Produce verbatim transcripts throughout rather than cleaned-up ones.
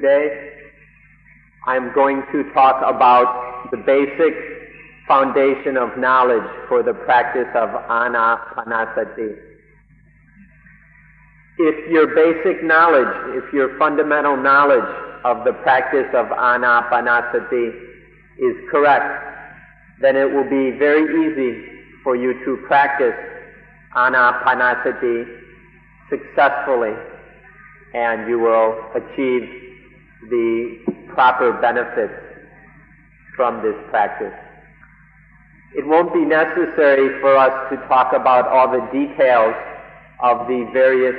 Today I'm going to talk about the basic foundation of knowledge for the practice of ānāpānasati. If your basic knowledge, if your fundamental knowledge of the practice of ānāpānasati is correct, then it will be very easy for you to practice ānāpānasati successfully, and you will achieve the proper benefits from this practice. It won't be necessary for us to talk about all the details of the various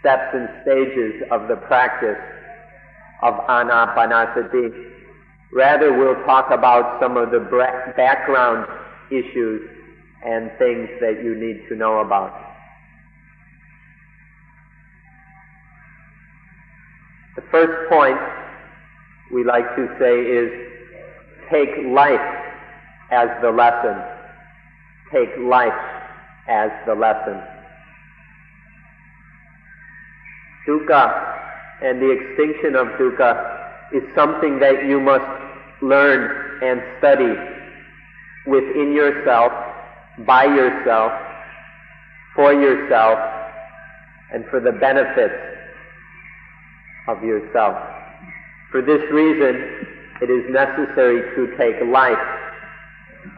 steps and stages of the practice of ānāpānasati. Rather, we'll talk about some of the background issues and things that you need to know about. The first point we like to say is, take life as the lesson. Take life as the lesson. Dukkha and the extinction of dukkha is something that you must learn and study within yourself, by yourself, for yourself, and for the benefits of yourself. For this reason, it is necessary to take life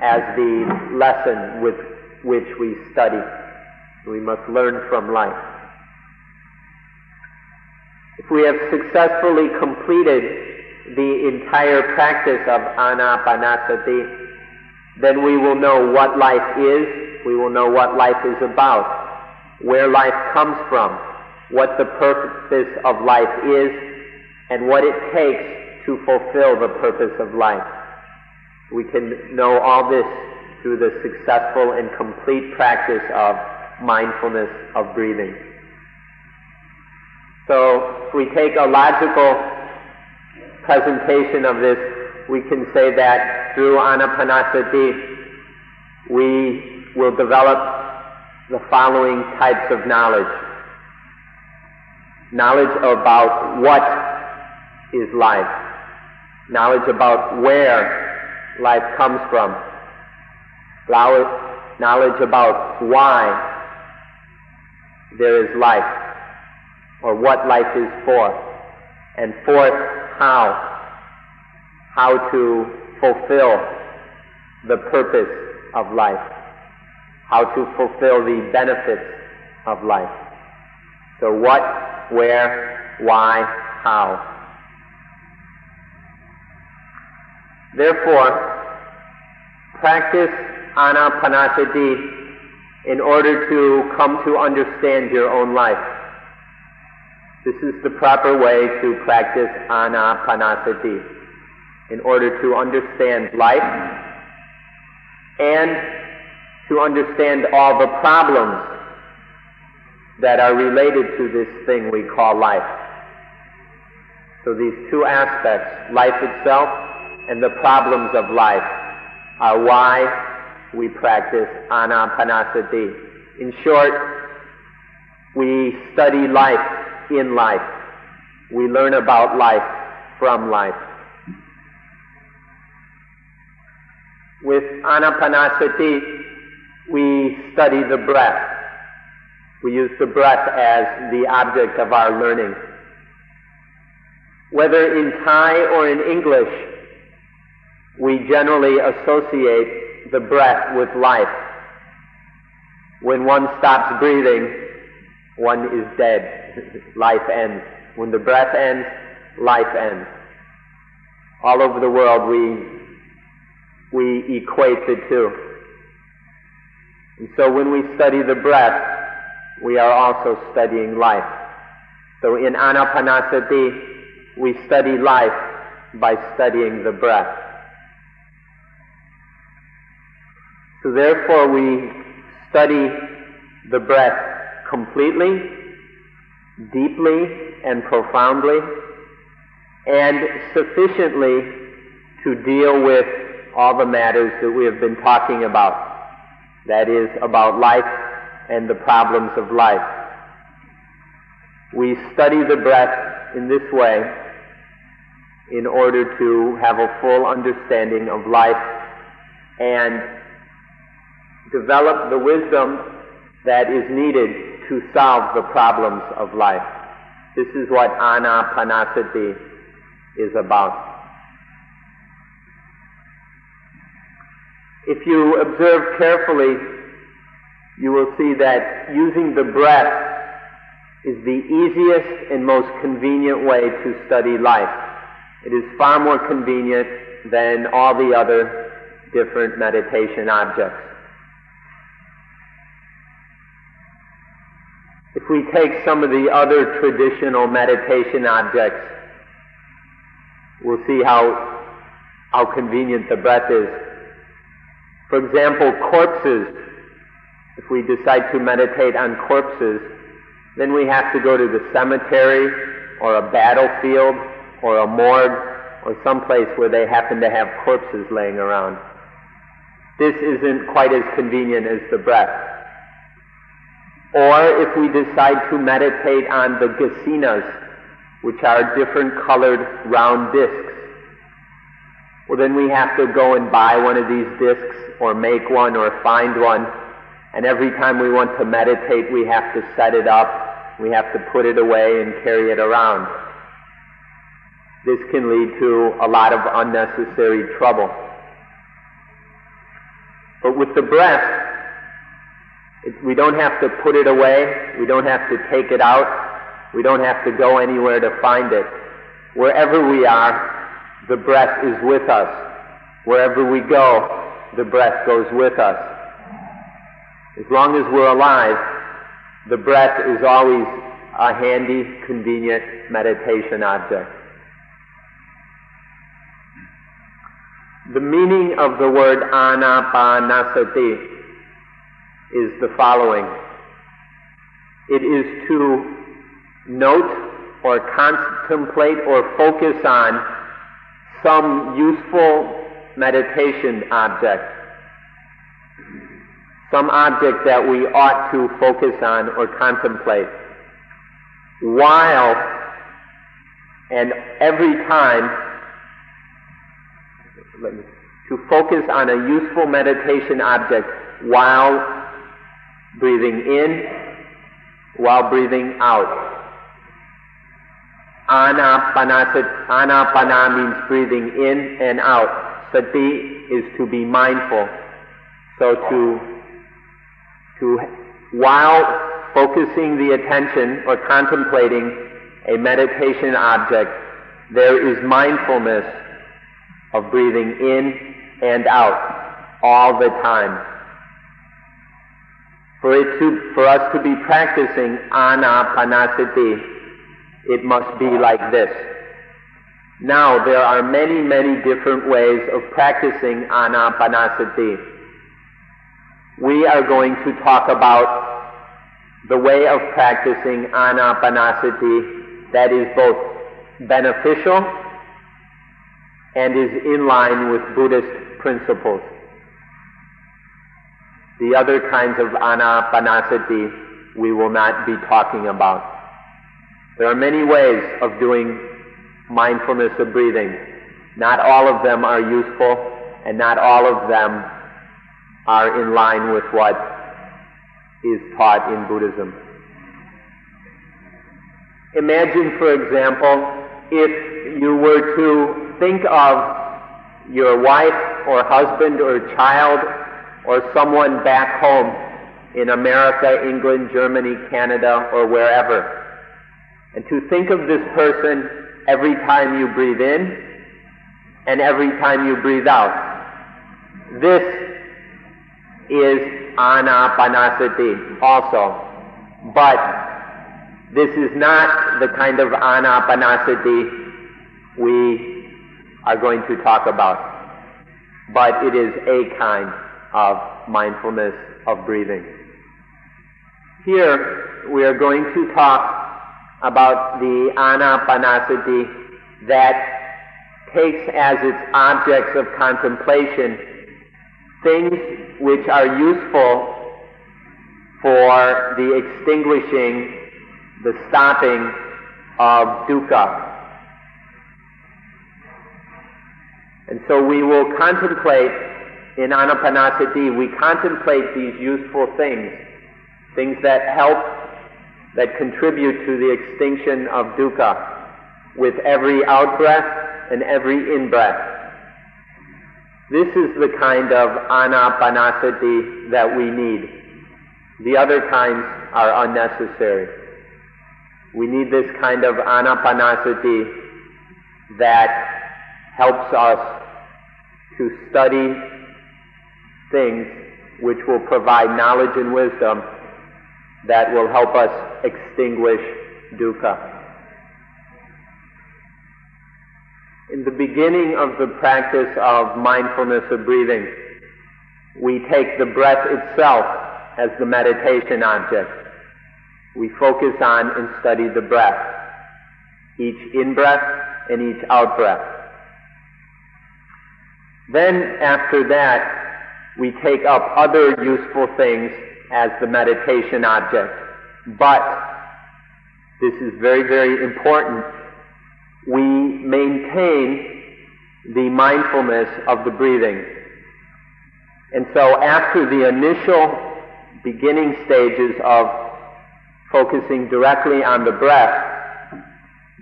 as the lesson with which we study. We must learn from life. If we have successfully completed the entire practice of ānāpānasati, then we will know what life is, we will know what life is about, where life comes from, what the purpose of life is, and what it takes to fulfill the purpose of life. We can know all this through the successful and complete practice of mindfulness of breathing. So, if we take a logical presentation of this, we can say that through ānāpānasati, we will develop the following types of knowledge. Knowledge about what is life. Knowledge about where life comes from. Knowledge about why there is life, or what life is for. And fourth, how. How to fulfill the purpose of life. How to fulfill the benefits of life. So what, where, why, how. Therefore, practice ānāpānasati in order to come to understand your own life. This is the proper way to practice ānāpānasati, in order to understand life and to understand all the problems that are related to this thing we call life. So these two aspects, life itself and the problems of life, are why we practice ānāpānasati. In short, we study life in life. We learn about life from life. With ānāpānasati, we study the breath. We use the breath as the object of our learning. Whether in Thai or in English, we generally associate the breath with life. When one stops breathing, one is dead. Life ends. When the breath ends, life ends. All over the world, we we equate the two. And so when we study the breath, we are also studying life. So in ānāpānasati, we study life by studying the breath. So therefore, we study the breath completely, deeply, and profoundly, and sufficiently to deal with all the matters that we have been talking about. That is, about life and the problems of life. We study the breath in this way in order to have a full understanding of life and develop the wisdom that is needed to solve the problems of life. This is what Ānāpānasati is about. If you observe carefully, you will see that using the breath is the easiest and most convenient way to study life. It is far more convenient than all the other different meditation objects. If we take some of the other traditional meditation objects, we'll see how, how convenient the breath is. For example, corpses. If we decide to meditate on corpses, then we have to go to the cemetery or a battlefield or a morgue or someplace where they happen to have corpses laying around. This isn't quite as convenient as the breath. Or if we decide to meditate on the gasinas, which are different colored round discs, well then we have to go and buy one of these discs or make one or find one, and every time we want to meditate we have to set it up. We have to put it away and carry it around. This can lead to a lot of unnecessary trouble. But with the breath, it, we don't have to put it away. We don't have to take it out. We don't have to go anywhere to find it. Wherever we are, the breath is with us. Wherever we go, the breath goes with us. As long as we're alive, the breath is always a handy, convenient meditation object. The meaning of the word Ānāpānasati is the following. It is to note or contemplate or focus on some useful meditation object, some object that we ought to focus on or contemplate, while and every time Let me, to focus on a useful meditation object while breathing in, while breathing out. Ānāpānasati, Ānāpāna means breathing in and out. Sati is to be mindful. So to, to while focusing the attention or contemplating a meditation object, there is mindfulness of breathing in and out all the time. For it to, for us to be practicing Ānāpānasati, it must be like this. Now, there are many, many different ways of practicing Ānāpānasati. We are going to talk about the way of practicing Ānāpānasati that is both beneficial and is in line with Buddhist principles. The other kinds of Ānāpānasati we will not be talking about. There are many ways of doing mindfulness of breathing. Not all of them are useful, and not all of them are in line with what is taught in Buddhism. Imagine, for example, if you were to think of your wife or husband or child or someone back home in America, England, Germany, Canada, or wherever. And to think of this person every time you breathe in and every time you breathe out. This is Ānāpānasati also. But this is not the kind of Ānāpānasati we are going to talk about, but it is a kind of mindfulness of breathing. Here we are going to talk about the Ānāpānasati that takes as its objects of contemplation things which are useful for the extinguishing, the stopping of dukkha. And so we will contemplate, in Ānāpānasati, we contemplate these useful things, things that help, that contribute to the extinction of dukkha, with every out-breath and every in-breath. This is the kind of Ānāpānasati that we need. The other kinds are unnecessary. We need this kind of Ānāpānasati that helps us to study things which will provide knowledge and wisdom that will help us extinguish dukkha. In the beginning of the practice of mindfulness of breathing, we take the breath itself as the meditation object. We focus on and study the breath, each in-breath and each out-breath. Then after that, we take up other useful things as the meditation object. But, this is very, very important, we maintain the mindfulness of the breathing. And so after the initial beginning stages of focusing directly on the breath,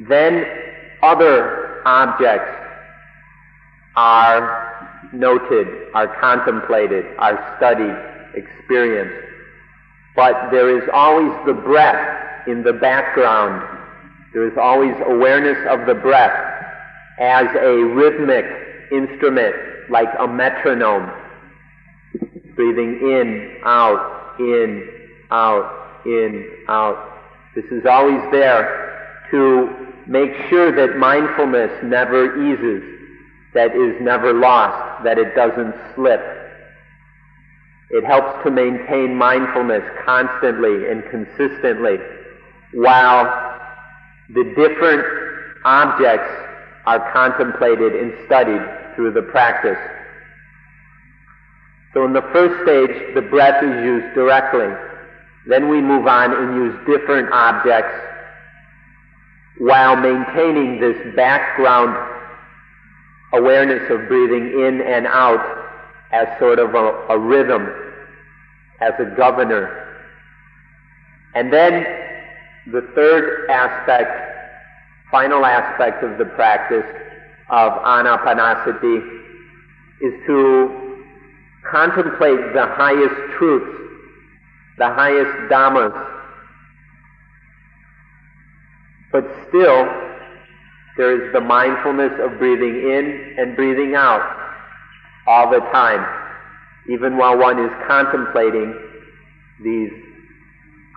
then other objects are noted, are contemplated, are studied, experienced. But there is always the breath in the background. There is always awareness of the breath as a rhythmic instrument, like a metronome. Breathing in, out, in, out, in, out. This is always there to make sure that mindfulness never eases, that is never lost, that it doesn't slip. It helps to maintain mindfulness constantly and consistently while the different objects are contemplated and studied through the practice. So in the first stage, the breath is used directly. Then we move on and use different objects while maintaining this background awareness of breathing in and out as sort of a, a rhythm, as a governor. And then the third aspect, final aspect of the practice of Ānāpānasati is to contemplate the highest truths, the highest dhammas, but still there is the mindfulness of breathing in and breathing out all the time, even while one is contemplating these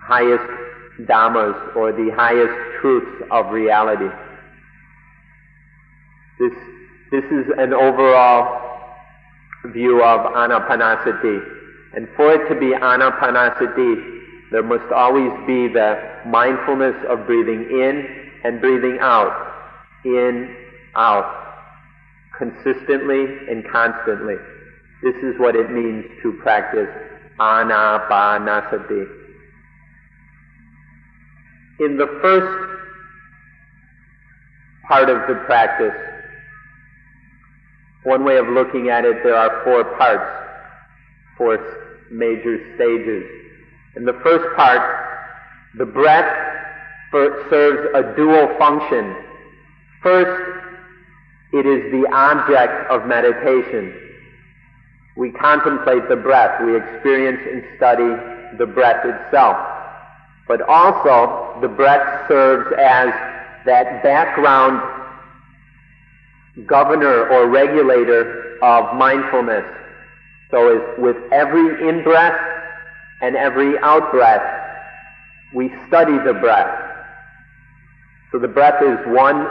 highest dhammas or the highest truths of reality. This, this is an overall view of Ānāpānasati. And for it to be Ānāpānasati, there must always be the mindfulness of breathing in and breathing out, in, out, consistently and constantly. This is what it means to practice Ānāpānasati. In the first part of the practice, one way of looking at it, there are four parts, four major stages. In the first part, the breath serves a dual function. First, it is the object of meditation. We contemplate the breath, we experience and study the breath itself. But also, the breath serves as that background governor or regulator of mindfulness. So it's with every in-breath and every out-breath, we study the breath. So the breath is one,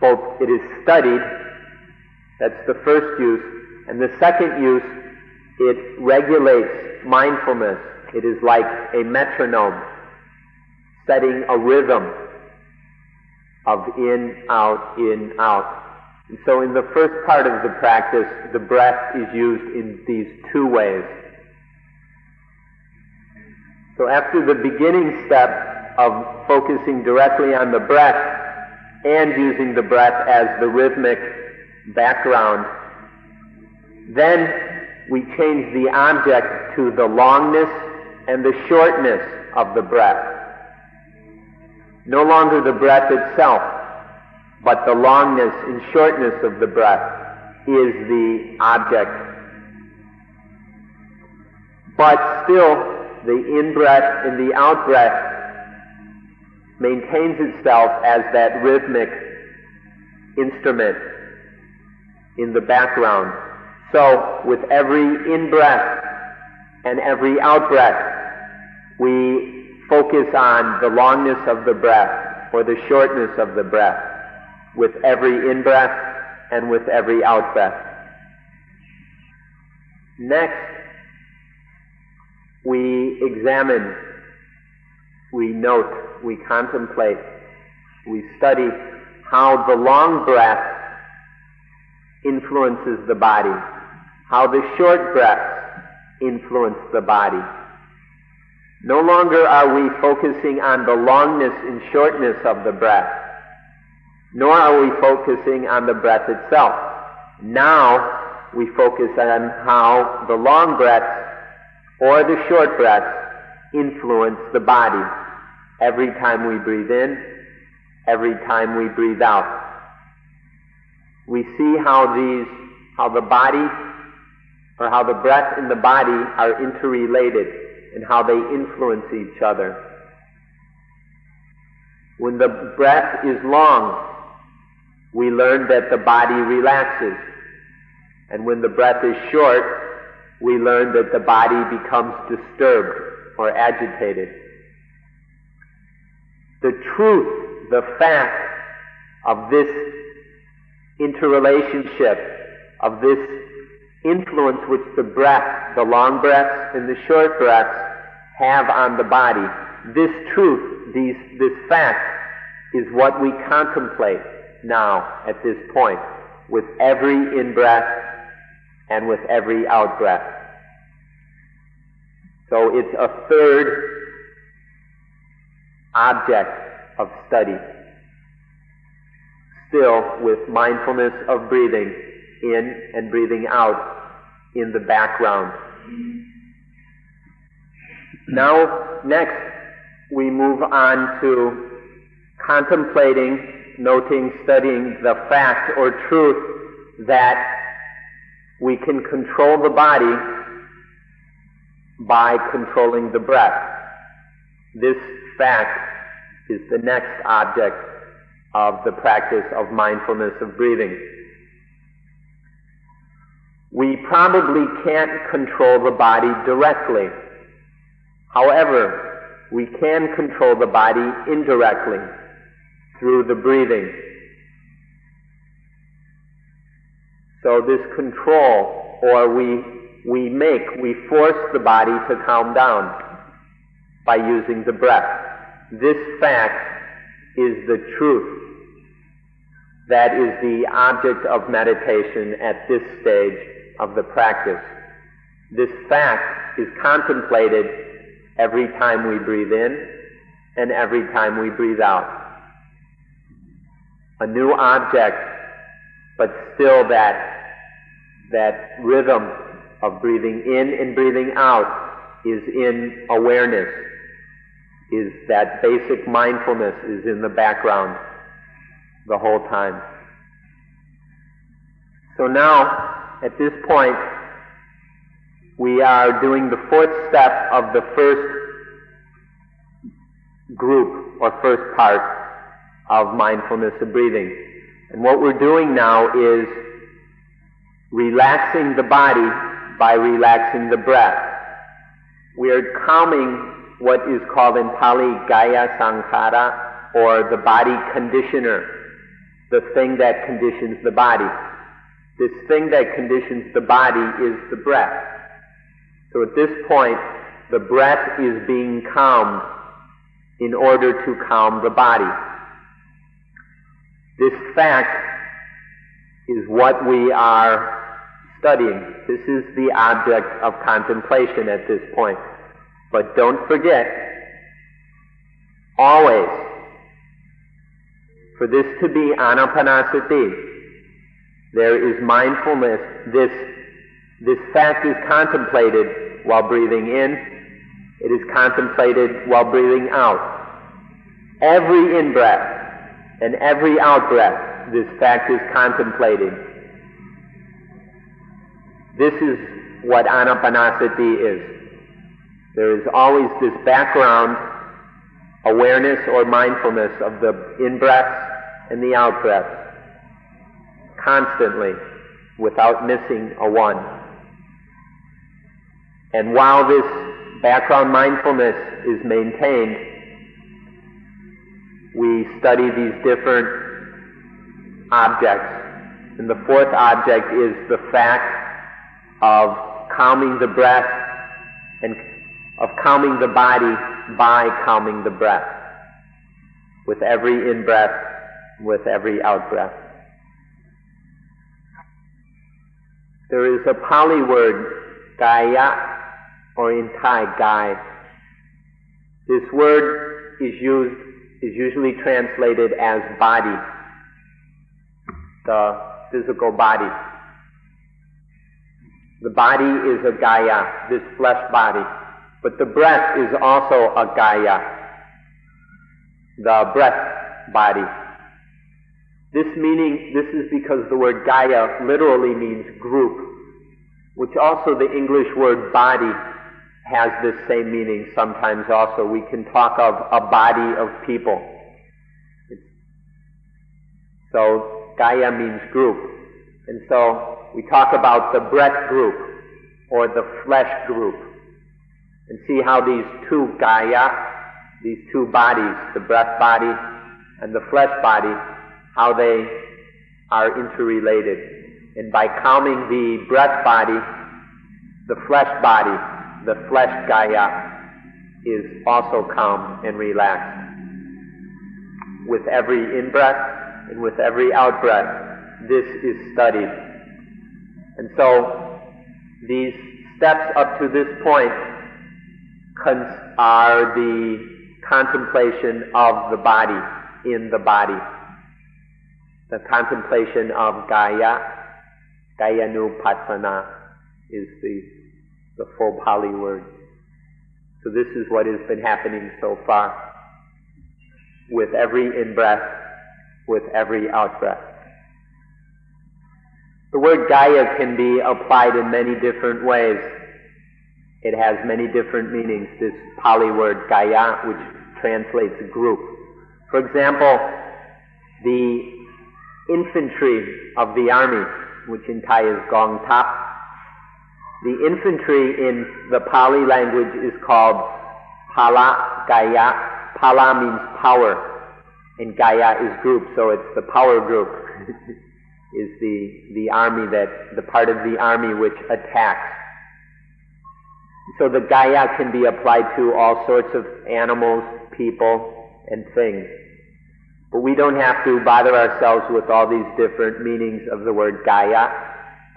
both it is studied, that's the first use, and the second use, it regulates mindfulness. It is like a metronome, setting a rhythm of in, out, in, out. And so in the first part of the practice, the breath is used in these two ways. So after the beginning step of focusing directly on the breath and using the breath as the rhythmic background Then we change the object to the longness and the shortness of the breath. No longer the breath itself, but the longness and shortness of the breath is the object. But still, the in-breath and the out-breath maintains itself as that rhythmic instrument in the background. So, with every in-breath and every out-breath, we focus on the longness of the breath or the shortness of the breath with every in-breath and with every out-breath. Next, we examine, we note, we contemplate, we study how the long breath influences the body, how the short breaths influence the body. No longer are we focusing on the longness and shortness of the breath, nor are we focusing on the breath itself. Now we focus on how the long breaths or the short breaths influence the body every time we breathe in, every time we breathe out. We see how these, how the body, or how the breath and the body are interrelated and how they influence each other. When the breath is long, we learn that the body relaxes. And when the breath is short, we learn that the body becomes disturbed or agitated. The truth, the fact of this interrelationship, of this influence which the breath, the long breaths and the short breaths have on the body, this truth, these, this fact is what we contemplate now at this point with every in-breath and with every out-breath. So it's a third object of study, still with mindfulness of breathing in and breathing out in the background. Now, next, we move on to contemplating, noting, studying the fact or truth that we can control the body by controlling the breath. This fact is the next object of the practice of mindfulness of breathing. We probably can't control the body directly. However, we can control the body indirectly through the breathing. So this control, or we we make, we force the body to calm down by using the breath. This fact is the truth. That is the object of meditation at this stage of the practice. This fact is contemplated every time we breathe in and every time we breathe out. A new object, but still that That rhythm of breathing in and breathing out is in awareness, is that basic mindfulness is in the background the whole time. So now, at this point, we are doing the fourth step of the first group or first part of mindfulness of breathing. And what we're doing now is relaxing the body by relaxing the breath. We are calming what is called in Pali kāya saṅkhārā, or the body conditioner, the thing that conditions the body. This thing that conditions the body is the breath. So at this point, the breath is being calmed in order to calm the body. This fact is what we are studying. This is the object of contemplation at this point. But don't forget, always, for this to be ānāpānasati, there is mindfulness, this This fact is contemplated while breathing in. It is contemplated while breathing out. Every in-breath and every out-breath, this fact is contemplated. This is what ānāpānasati is. There is always this background awareness or mindfulness of the in-breaths and the out-breaths, constantly, without missing a one. And while this background mindfulness is maintained, we study these different objects. And the fourth object is the fact of calming the breath and of calming the body by calming the breath, with every in-breath, with every out-breath. There is a Pali word, kāya, or in Thai, gai. This word is used, is usually translated as body, the physical body. The body is a kāya, this flesh body. But the breath is also a kāya, the breath body. This meaning, this is because the word kāya literally means group, which also the English word body has this same meaning sometimes also. We can talk of a body of people. So kāya means group. And so we talk about the breath group or the flesh group, and see how these two kāya, these two bodies, the breath body and the flesh body, how they are interrelated. And by calming the breath body, the flesh body, the flesh kāya is also calm and relaxed. With every in-breath and with every out-breath, this is studied. And so these steps up to this point are the contemplation of the body, in the body. The contemplation of kāya, kāyānupassanā is the, the full Pali word. So this is what has been happening so far, with every in-breath, with every out-breath. The word kāya can be applied in many different ways. It has many different meanings, this Pali word kāya, which translates group. For example, the infantry of the army, which in Thai is gong thap, the infantry in the Pali language is called pala kāya. Pala means power, and kāya is group, so it's the power group, is the, the army that, the part of the army which attacks. So the kāya can be applied to all sorts of animals, people, and things. But we don't have to bother ourselves with all these different meanings of the word kāya.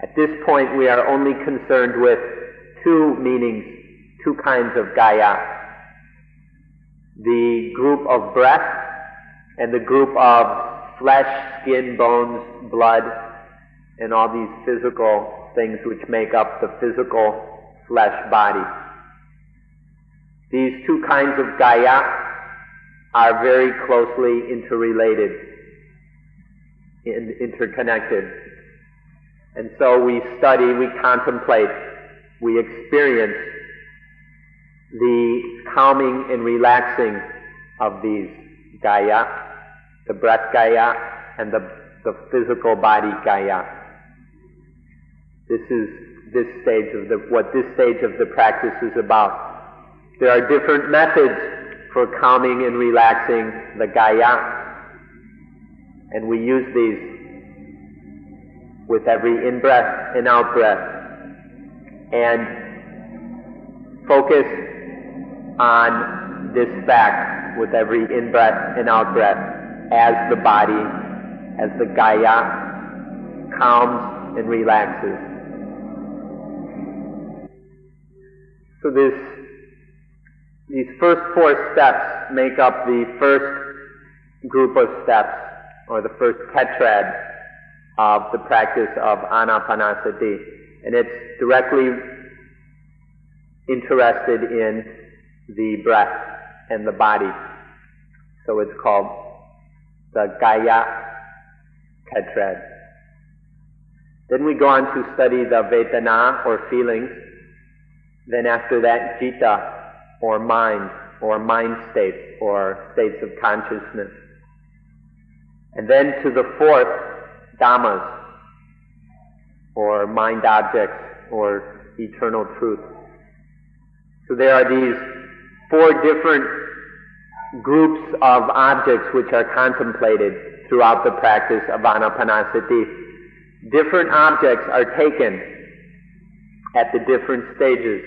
At this point, we are only concerned with two meanings, two kinds of kāya. The group of breath and the group of flesh, skin, bones, blood, and all these physical things which make up the physical flesh body. These two kinds of kāya are very closely interrelated and interconnected. And so we study, we contemplate, we experience the calming and relaxing of these kāya, the breath kāya and the, the physical body kāya. This is this stage of the, what this stage of the practice is about. There are different methods for calming and relaxing the kāya, and we use these with every in-breath and out-breath, and focus on this fact with every in-breath and out-breath as the body, as the kāya calms and relaxes. So this, these first four steps make up the first group of steps, or the first tetrad of the practice of ānāpānasati. and it's directly interested in the breath and the body. So it's called the kāya tetrad. Then we go on to study the vedana, or feelings. Then after that, citta, or mind, or mind states, or states of consciousness. And then to the fourth, dhammas, or mind objects, or eternal truth. So there are these four different groups of objects which are contemplated throughout the practice of ānāpānasati. Different objects are taken at the different stages,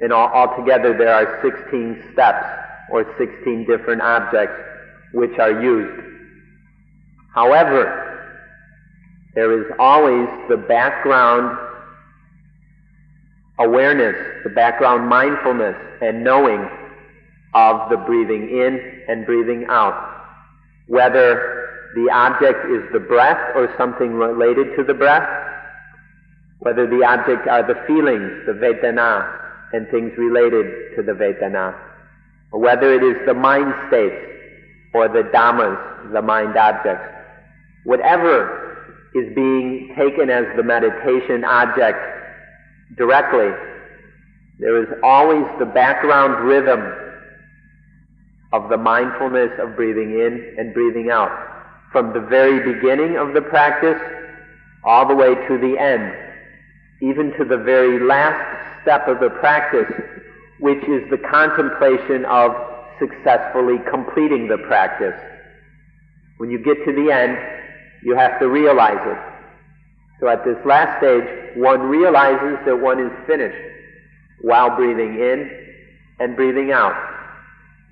and altogether there are sixteen steps, or sixteen different objects which are used. However, there is always the background awareness, the background mindfulness and knowing of the breathing in and breathing out. Whether the object is the breath or something related to the breath, whether the object are the feelings, the vedana, and things related to the vedana, or whether it is the mind states or the dhammas, the mind objects. Whatever is being taken as the meditation object directly, there is always the background rhythm of the mindfulness of breathing in and breathing out, from the very beginning of the practice all the way to the end, even to the very last step of the practice, which is the contemplation of successfully completing the practice. When you get to the end, you have to realize it. So at this last stage, one realizes that one is finished while breathing in and breathing out.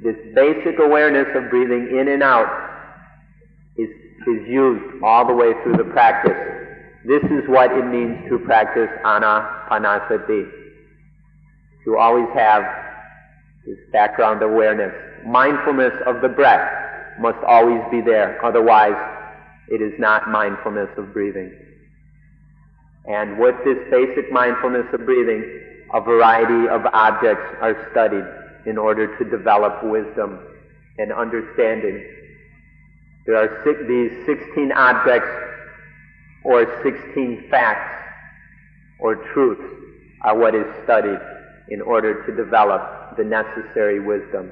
This basic awareness of breathing in and out is, is used all the way through the practice. This is what it means to practice ānāpānasati, to always have this background awareness. Mindfulness of the breath must always be there, otherwise it is not mindfulness of breathing. And with this basic mindfulness of breathing, a variety of objects are studied in order to develop wisdom and understanding. There are six, these sixteen objects, or sixteen facts, or truths, are what is studied in order to develop the necessary wisdom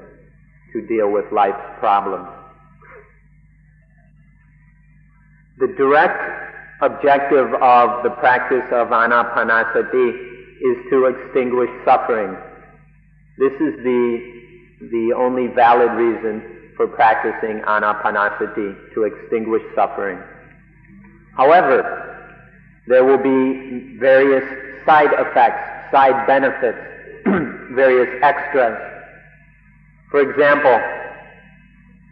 to deal with life's problems. The direct objective of the practice of ānāpānasati is to extinguish suffering. This is the the only valid reason for practicing ānāpānasati, to extinguish suffering. However, there will be various side effects, side benefits, various extras. For example,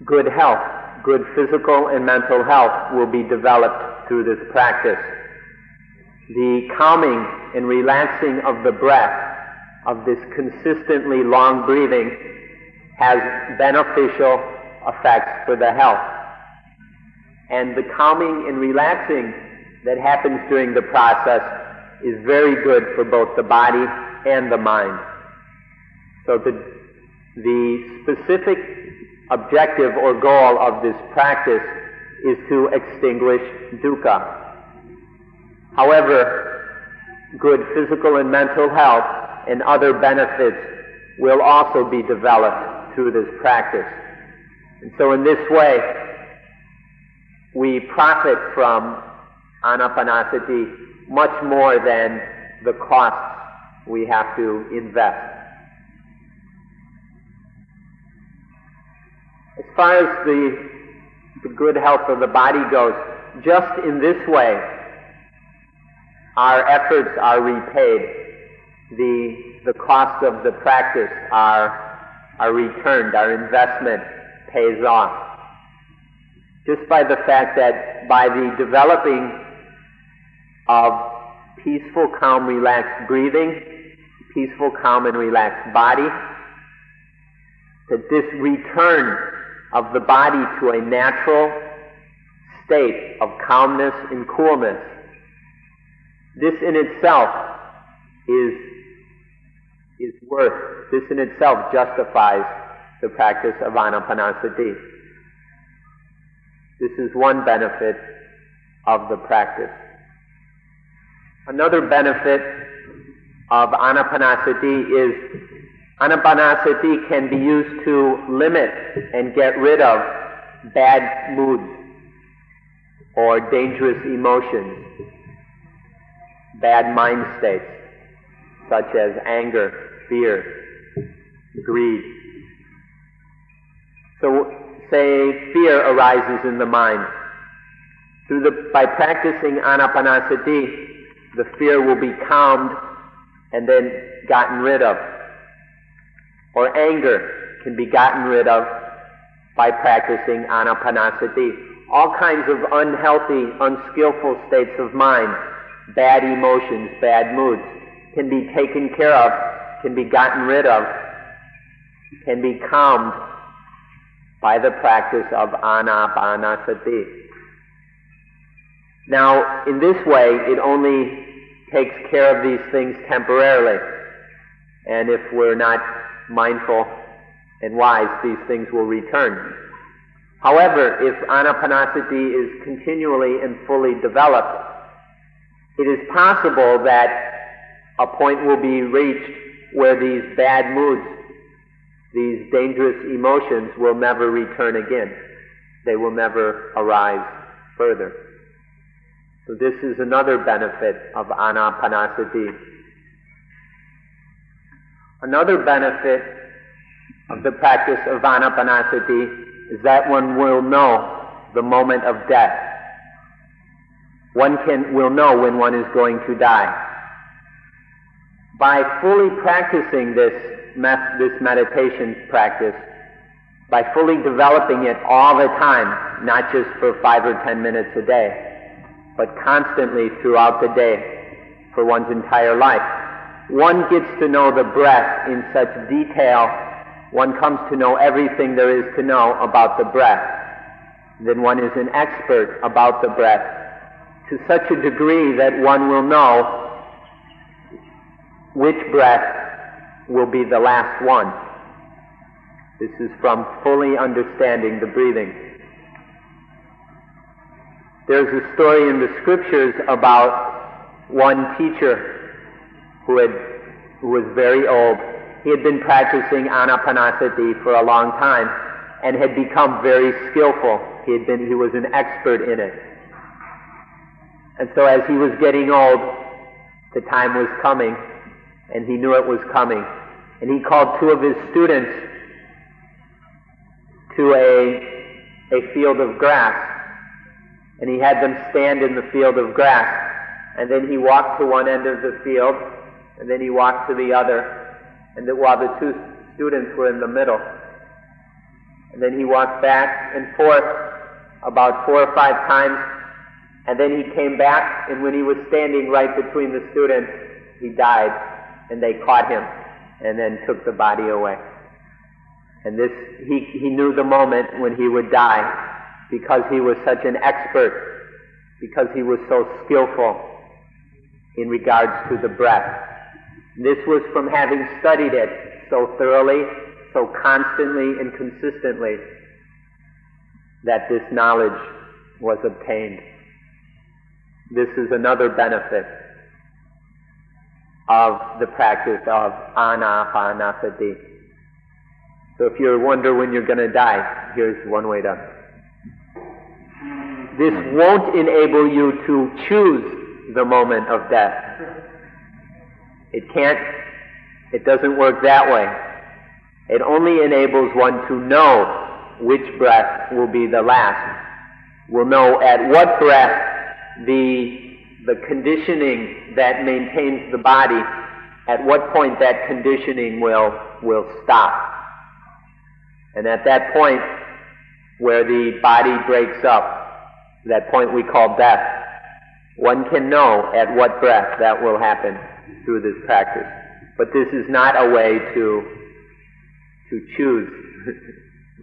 good health, good physical and mental health will be developed through this practice. The calming and relaxing of the breath, of this consistently long breathing, has beneficial effects for the health. And the calming and relaxing that happens during the process is very good for both the body and the mind. So the, the specific objective or goal of this practice is to extinguish dukkha. However, good physical and mental health and other benefits will also be developed through this practice. And so in this way, we profit from ānāpānasati much more than the costs we have to invest. As far as the, the good health of the body goes, just in this way, our efforts are repaid. The the cost of the practice are are returned. Our investment pays off. Just by the fact that by the developing of peaceful, calm, relaxed breathing, peaceful, calm, and relaxed body, that this return of the body to a natural state of calmness and coolness This in itself is, is worth, this in itself justifies the practice of ānāpānasati. This is one benefit of the practice. Another benefit of ānāpānasati is ānāpānasati can be used to limit and get rid of bad moods or dangerous emotions, bad mind states such as anger, fear, greed. So say fear arises in the mind. Through the, by practicing ānāpānasati, the fear will be calmed and then gotten rid of. Or anger can be gotten rid of by practicing ānāpānasati. All kinds of unhealthy, unskillful states of mind, bad emotions, bad moods, can be taken care of, can be gotten rid of, can be calmed by the practice of ānāpānasati. Now, in this way, it only takes care of these things temporarily. And if we're not mindful and wise, these things will return. However, if ānāpānasati is continually and fully developed, it is possible that a point will be reached where these bad moods, these dangerous emotions will never return again. They will never arise further. So this is another benefit of ānāpānasati. Another benefit of the practice of ānāpānasati is that one will know the moment of death. One can, will know when one is going to die. By fully practicing this, this meditation practice, by fully developing it all the time, not just for five or ten minutes a day, but constantly throughout the day, for one's entire life. One gets to know the breath in such detail, one comes to know everything there is to know about the breath. Then one is an expert about the breath to such a degree that one will know which breath will be the last one. This is from fully understanding the breathing. There's a story in the scriptures about one teacher who, had, who was very old. He had been practicing ānāpānasati for a long time and had become very skillful. He, had been, he was an expert in it. And so as he was getting old, the time was coming, and he knew it was coming. And he called two of his students to a, a field of grass. And he had them stand in the field of grass. And then he walked to one end of the field, and then he walked to the other, and the, while the two students were in the middle. And then he walked back and forth about four or five times, and then he came back, and when he was standing right between the students, he died, and they caught him, and then took the body away. And this, he, he knew the moment when he would die, because he was such an expert, because he was so skillful in regards to the breath. This was from having studied it so thoroughly, so constantly and consistently, that this knowledge was obtained. This is another benefit of the practice of ānāpānasati. So if you wonder when you're going to die, here's one way to... This won't enable you to choose the moment of death. It can't, it doesn't work that way. It only enables one to know which breath will be the last. We'll know at what breath the, the conditioning that maintains the body, at what point that conditioning will, will stop. And at that point where the body breaks up, that point we call death, one can know at what breath that will happen through this practice. But this is not a way to, to choose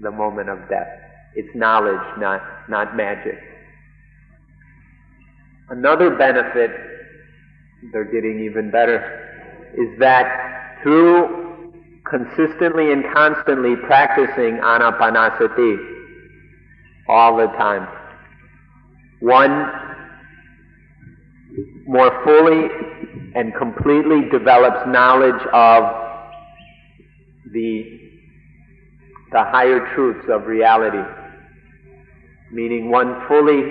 the moment of death. It's knowledge, not, not magic. Another benefit they're getting even better, is that through consistently and constantly practicing ānāpānasati all the time, one more fully and completely develops knowledge of the the higher truths of reality, meaning one fully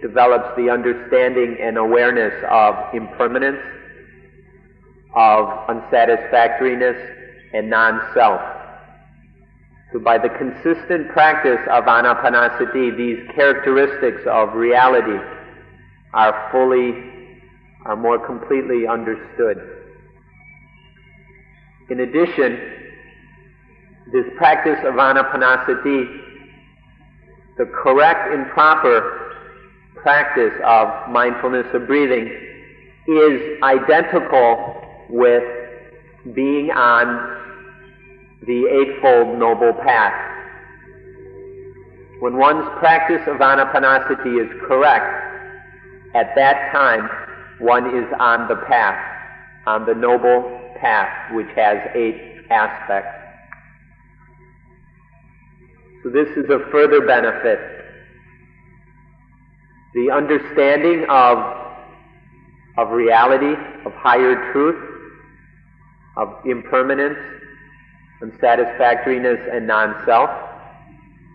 develops the understanding and awareness of impermanence, of unsatisfactoriness, and non-self. So by the consistent practice of ānāpānasati, these characteristics of reality are fully, are more completely understood. In addition, this practice of ānāpānasati, the correct and proper practice of mindfulness of breathing, is identical with being on the Eightfold Noble Path. When one's practice of ānāpānasati is correct, at that time one is on the path, on the Noble Path, which has eight aspects. So this is a further benefit. The understanding of, of reality, of higher truth, of impermanence, unsatisfactoriness, and non-self,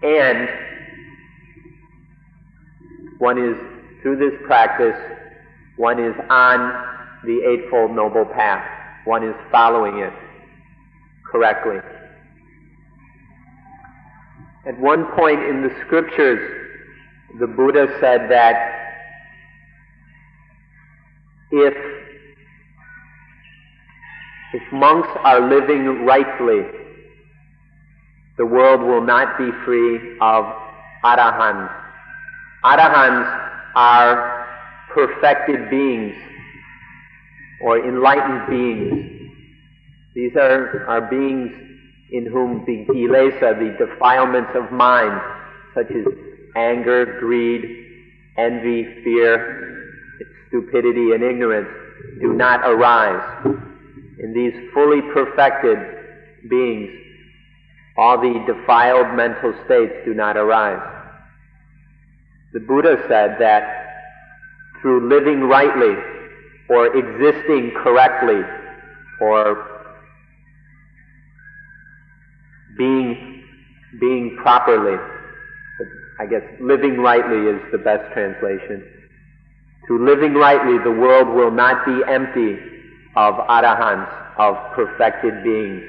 and one is, through this practice, one is on the Eightfold Noble Path. One is following it correctly. At one point in the scriptures, the Buddha said that if, if monks are living rightly, the world will not be free of arahans. Arahans are perfected beings or enlightened beings. These are, are beings in whom the kilesa, the defilements of mind, such as anger, greed, envy, fear, stupidity, and ignorance do not arise. In these fully perfected beings, all the defiled mental states do not arise. The Buddha said that through living rightly, or existing correctly, or being, being properly, I guess living rightly is the best translation. Through living rightly, the world will not be empty of arahants, of perfected beings.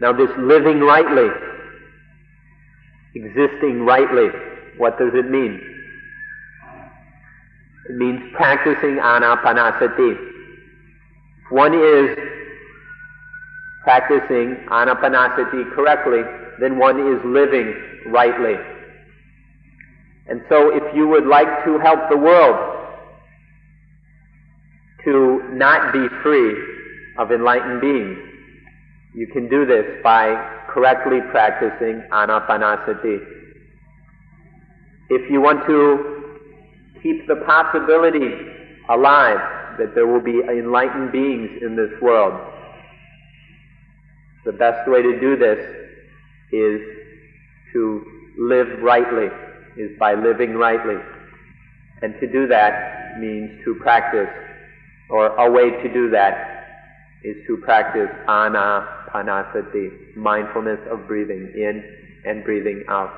Now this living rightly, existing rightly, what does it mean? It means practicing ānāpānasati. One is practicing ānāpānasati correctly, then one is living rightly. And so if you would like to help the world to not be free of enlightened beings, you can do this by correctly practicing ānāpānasati. If you want to keep the possibility alive that there will be enlightened beings in this world, the best way to do this is to live rightly, is by living rightly. And to do that means to practice, or a way to do that is to practice ānāpānasati, mindfulness of breathing in and breathing out.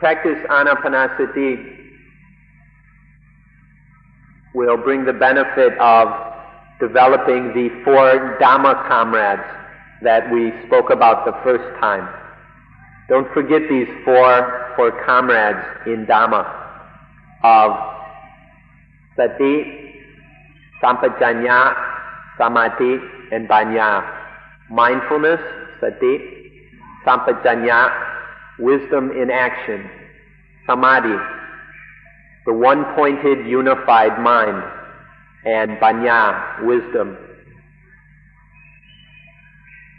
Practice ānāpānasati will bring the benefit of developing the four dhamma comrades that we spoke about the first time. Don't forget these four, four comrades in dhamma of sati, sampajanya, samadhi, and paññā. Mindfulness, sati, sampajanya, wisdom in action, samadhi, the one-pointed unified mind, and paññā, wisdom.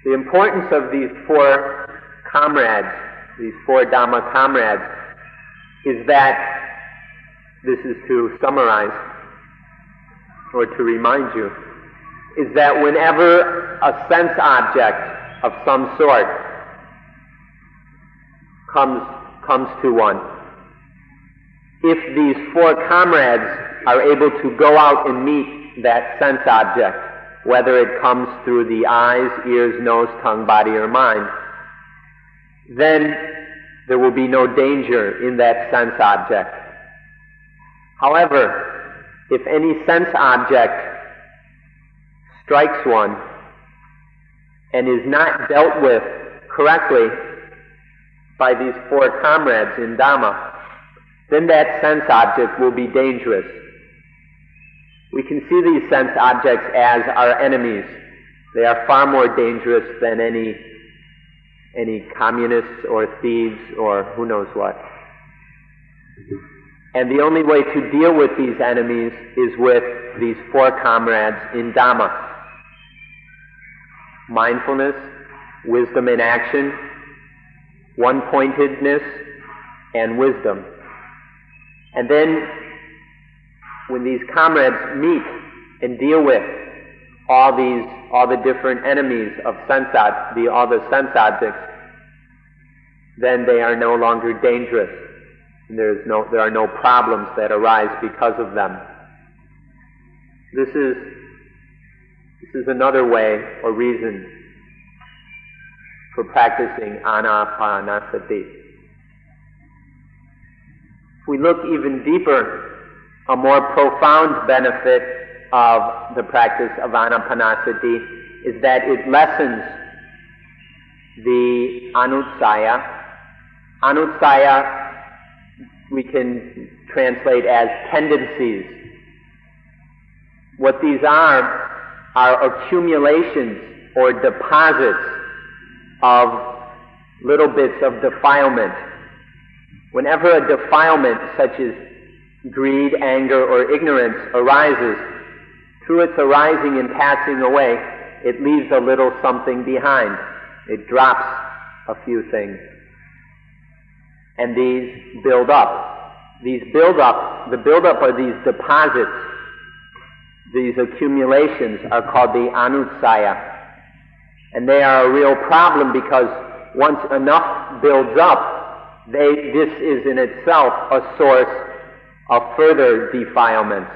The importance of these four comrades, these four Dhamma comrades, is that, this is to summarize, or to remind you, is that whenever a sense object of some sort comes, comes to one, if these four comrades are able to go out and meet that sense object, whether it comes through the eyes, ears, nose, tongue, body, or mind, then there will be no danger in that sense object. However, if any sense object strikes one and is not dealt with correctly by these four comrades in Dhamma, then that sense object will be dangerous. We can see these sense objects as our enemies. They are far more dangerous than any any communists or thieves or who knows what. And the only way to deal with these enemies is with these four comrades in Dhamma: mindfulness, wisdom in action, one-pointedness, and wisdom. And then when these comrades meet and deal with all these, all the different enemies of sense, the all the sense objects, then they are no longer dangerous. And there is no, there are no problems that arise because of them. This is, this is another way or reason for practicing Ānāpānasati. If we look even deeper, a more profound benefit of the practice of Ānāpānasati is that it lessens the anusaya. Anusaya we can translate as tendencies. What these are are accumulations or deposits of little bits of defilement. Whenever a defilement such as greed, anger, or ignorance arises, through its arising and passing away, it leaves a little something behind. It drops a few things. And these build up. These build up, the build up are these deposits. These accumulations are called the anusaya. And they are a real problem because once enough builds up, they, this is in itself a source of further defilements.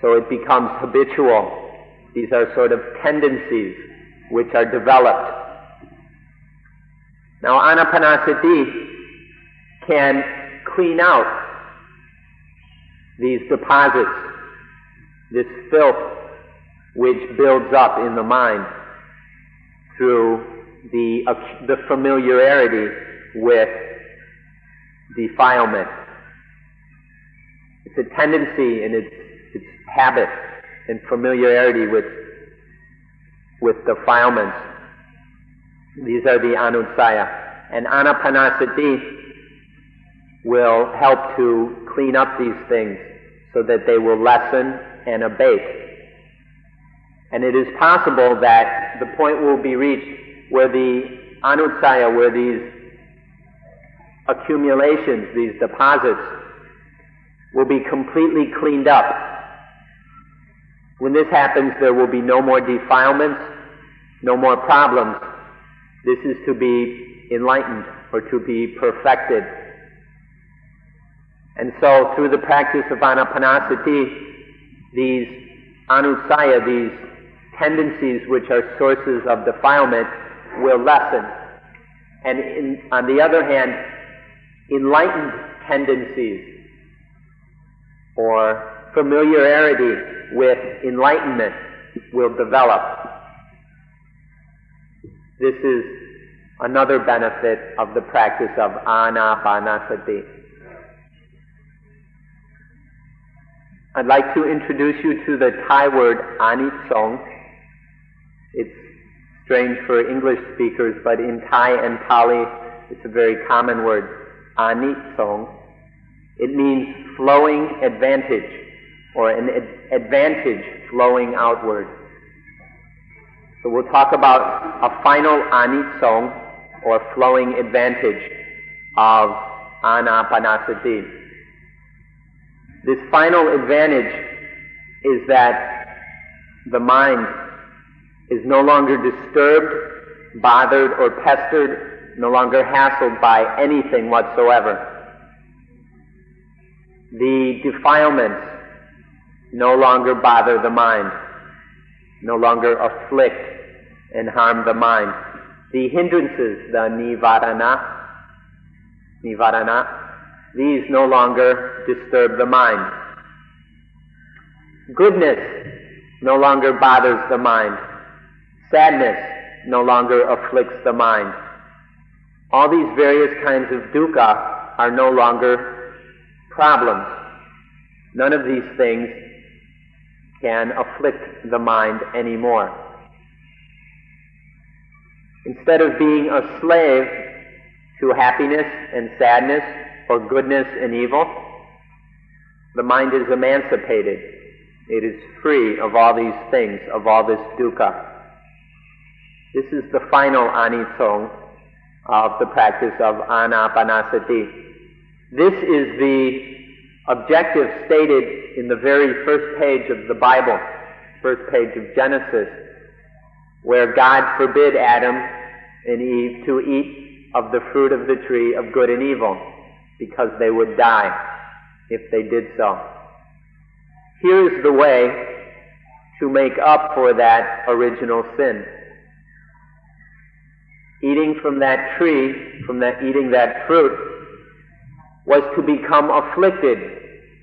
So it becomes habitual. These are sort of tendencies which are developed. Now, Ānāpānasati can clean out these deposits, this filth which builds up in the mind through the, uh, the familiarity with defilement. It's a tendency and it's, it's habit and familiarity with, with defilements. These are the anusaya. And Ānāpānasati will help to clean up these things so that they will lessen and abate. And it is possible that the point will be reached where the anusaya, where these accumulations, these deposits, will be completely cleaned up. When this happens, there will be no more defilements, no more problems. This is to be enlightened or to be perfected. And so through the practice of Ānāpānasati, these anusaya, these tendencies which are sources of defilement, will lessen. And in, on the other hand, enlightened tendencies or familiarity with enlightenment will develop. This is another benefit of the practice of Ānāpānasati. I'd like to introduce you to the Thai word anitsong. It's strange for English speakers, but in Thai and Pali, it's a very common word, anitsong. It means flowing advantage, or an ad- advantage flowing outward. So we'll talk about a final anitsong, or flowing advantage, of Ānāpānasati. This final advantage is that the mind is no longer disturbed, bothered, or pestered, no longer hassled by anything whatsoever. The defilements no longer bother the mind, no longer afflict and harm the mind. The hindrances, the nivarana, nivarana, these no longer disturb the mind. Goodness no longer bothers the mind. Sadness no longer afflicts the mind. All these various kinds of dukkha are no longer problems. None of these things can afflict the mind anymore. Instead of being a slave to happiness and sadness, or goodness and evil, the mind is emancipated. It is free of all these things, of all this dukkha. This is the final anitsong of the practice of ānāpānasati. This is the objective stated in the very first page of the Bible, first page of Genesis, where God forbid Adam and Eve to eat of the fruit of the tree of good and evil, because they would die if they did so. Here is the way to make up for that original sin. Eating from that tree, from that eating that fruit, was to become afflicted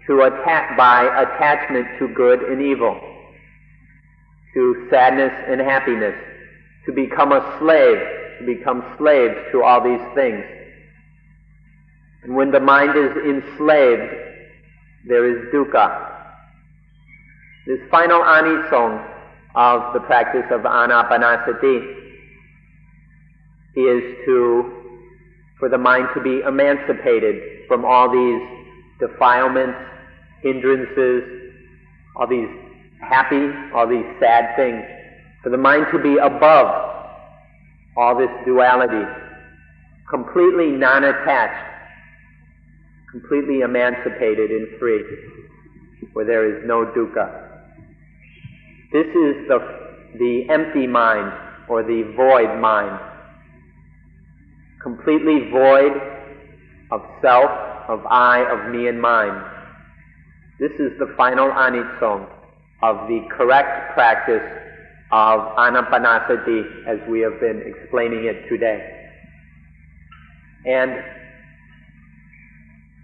to atta- by attachment to good and evil, to sadness and happiness, to become a slave, to become slaves to all these things. And when the mind is enslaved, there is dukkha. This final anitsong of the practice of ānāpānasati is to, for the mind to be emancipated from all these defilements, hindrances, all these happy, all these sad things, for the mind to be above all this duality, completely non-attached, completely emancipated and free, where there is no dukkha. This is the the empty mind, or the void mind, completely void of self, of I, of me and mine. This is the final anitsong of the correct practice of ānāpānasati as we have been explaining it today. And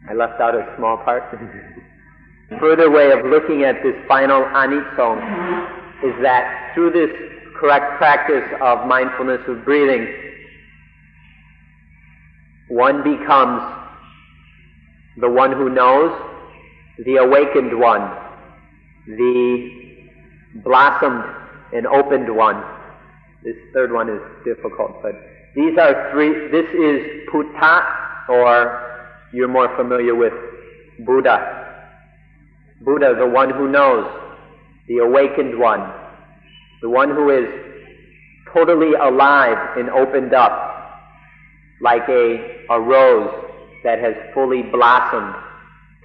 I left out a small part. Further way of looking at this final anitsong is that through this correct practice of mindfulness of breathing, one becomes the one who knows, the awakened one, the blossomed and opened one. This third one is difficult, but these are three. This is Buddha, or you're more familiar with Buddha. Buddha, the one who knows, the awakened one, the one who is totally alive and opened up, like a, a rose that has fully blossomed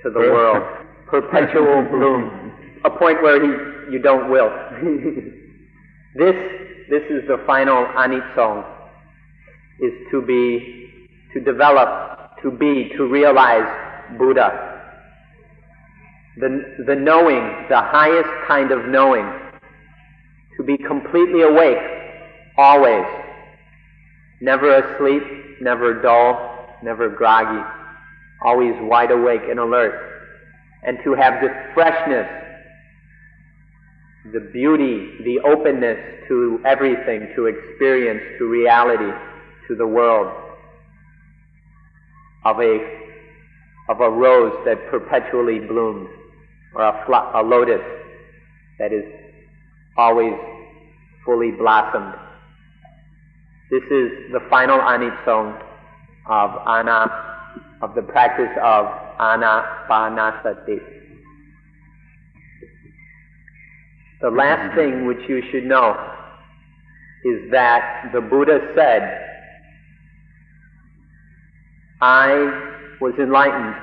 to the world, perpetual bloom, a point where he, you don't wilt. This, this is the final anitsong, is to be, to develop, to be, to realize Buddha. The, the knowing, the highest kind of knowing, to be completely awake, always, never asleep, never dull, never groggy, always wide awake and alert, and to have the freshness, the beauty, the openness to everything, to experience, to reality, to the world, of a of a rose that perpetually blooms, or a, fl- a lotus that is always fully blossomed. This is the final anitsong of ana of the practice of ānāpānasati. The last thing which you should know is that the Buddha said, I was enlightened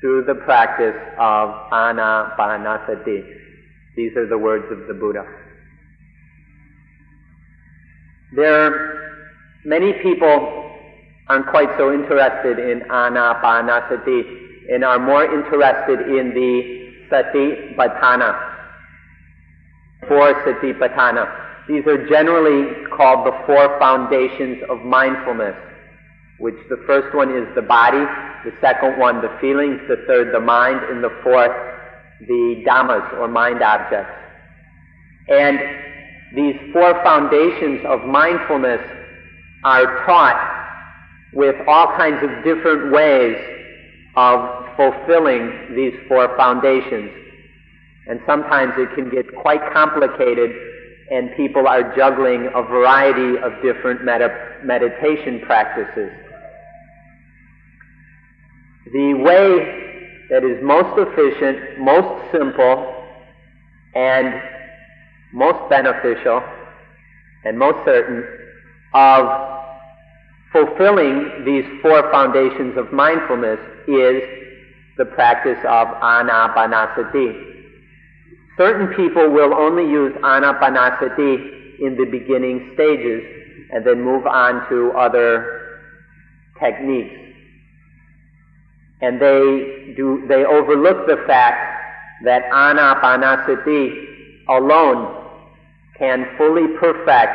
through the practice of ānāpānasati. These are the words of the Buddha. There are many people aren't quite so interested in ānāpānasati and are more interested in the satipaṭṭhāna, four satipaṭṭhāna. These are generally called the four foundations of mindfulness, which the first one is the body, the second one the feelings, the third the mind, and the fourth the dhammas or mind objects. And these four foundations of mindfulness are taught with all kinds of different ways of fulfilling these four foundations. And sometimes it can get quite complicated, and people are juggling a variety of different med- meditation practices. The way that is most efficient, most simple, and most beneficial, and most certain of fulfilling these four foundations of mindfulness is the practice of ānāpānasati. Certain people will only use ānāpānasati in the beginning stages and then move on to other techniques. And they do, they overlook the fact that ānāpānasati alone can fully perfect,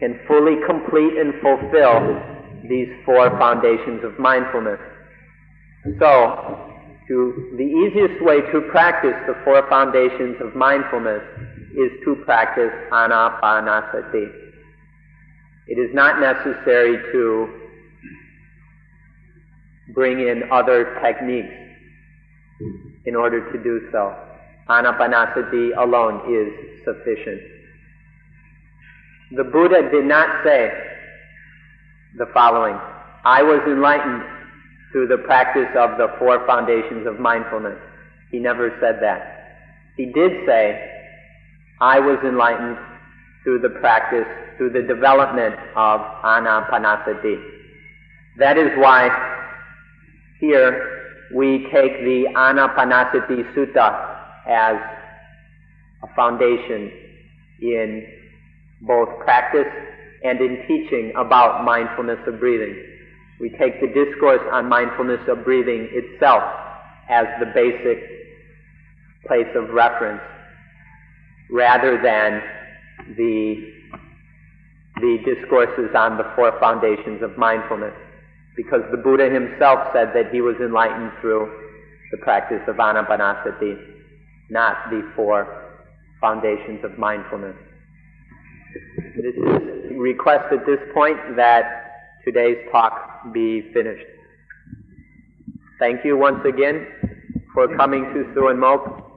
can fully complete and fulfill these four foundations of mindfulness. So, To, the easiest way to practice the four foundations of mindfulness is to practice ānāpānasati. It is not necessary to bring in other techniques in order to do so. Ānāpānasati alone is sufficient. The Buddha did not say the following: I was enlightened through the practice of the four foundations of mindfulness. He never said that. He did say, I was enlightened through the practice, through the development of ānāpānasati. That is why here we take the Ānāpānasati Sutta as a foundation in both practice and in teaching about mindfulness of breathing. We take the discourse on mindfulness of breathing itself as the basic place of reference, rather than the, the discourses on the four foundations of mindfulness, because the Buddha himself said that he was enlightened through the practice of ānāpānasati, not the four foundations of mindfulness. This is a request at this point that today's talk be finished. Thank you once again for coming to Suan Mok.